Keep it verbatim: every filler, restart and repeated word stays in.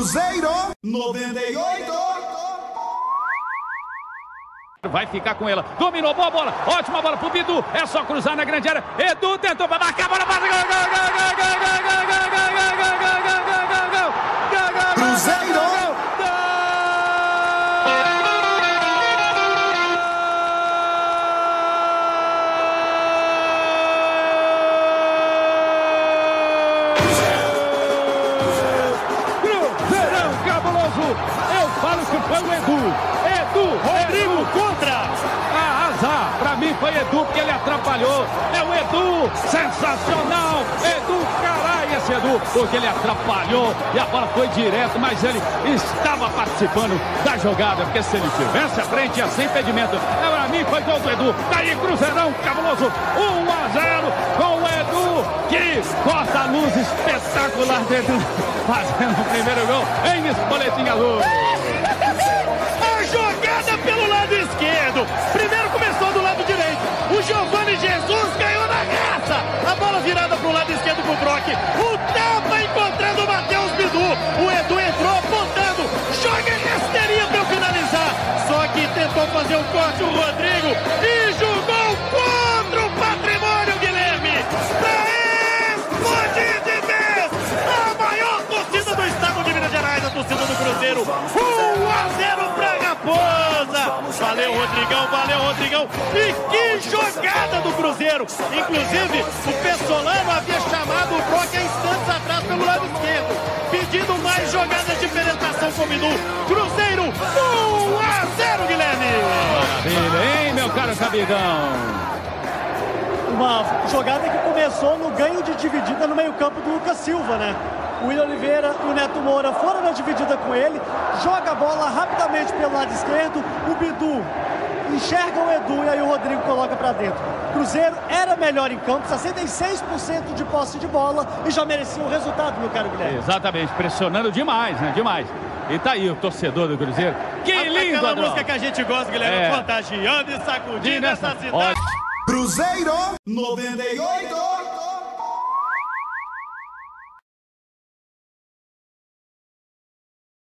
Cruzeiro noventa e oito. Vai ficar com ela, dominou, boa bola, ótima bola pro Bidu, é só cruzar na grande área, Edu tentou pra marcar, bola passa, gol, gol, gol, gol, gol, gol, gol, gol, gol, gol, gol, gol, gol, gol, gol, Cruzeiro, Cruzeirão cabuloso, eu falo que foi o Edu. Rodrigo contra, arrasar, pra mim foi Edu porque ele atrapalhou, é o Edu, sensacional, Edu, caralho esse Edu, porque ele atrapalhou e a bola foi direto, mas ele estava participando da jogada, porque se ele tivesse à frente ia sem impedimento, é, pra mim foi gol do Edu, daí Cruzeirão cabuloso, um a zero com o Edu, que corta a luz espetacular dentro, fazendo o primeiro gol em Espoletim Azul. Pelo lado esquerdo, primeiro começou do lado direito, o Giovani Jesus ganhou na raça, a bola virada pro lado esquerdo pro Brock, o tapa encontrando o Matheus Bidu, o Edu entrou apontando, joga rasteirinha pra eu finalizar, só que tentou fazer o corte o Rodrigo e jogou contra o patrimônio Guilherme, pra explodir de vez, a maior torcida do estado de Minas Gerais, a torcida do Cruzeiro, um a zero pra Raposa. Valeu, Rodrigão, valeu, Rodrigão. E que jogada do Cruzeiro. Inclusive, o Pessolano havia chamado o Brock há instantes atrás pelo lado esquerdo, pedindo mais jogadas de penetração com o Bidu. Cruzeiro, um a zero, Guilherme. Maravilha, hein, meu caro Cabidão? Uma jogada que começou no ganho de dividida no meio-campo do Lucas Silva, né? O William Oliveira e o Neto Moura foram na dividida com ele, joga a bola rapidamente pelo lado esquerdo, o Bidu enxerga o Edu e aí o Rodrigo coloca para dentro. Cruzeiro era melhor em campo, sessenta e seis por cento de posse de bola e já merecia o resultado, meu caro Guilherme. Exatamente, pressionando demais, né? Demais. E tá aí o torcedor do Cruzeiro. Que Até lindo, aquela Adão. Música que a gente gosta, Guilherme, é. Contagiando e sacudindo essa cidade. Olha. Cruzeiro noventa e oito.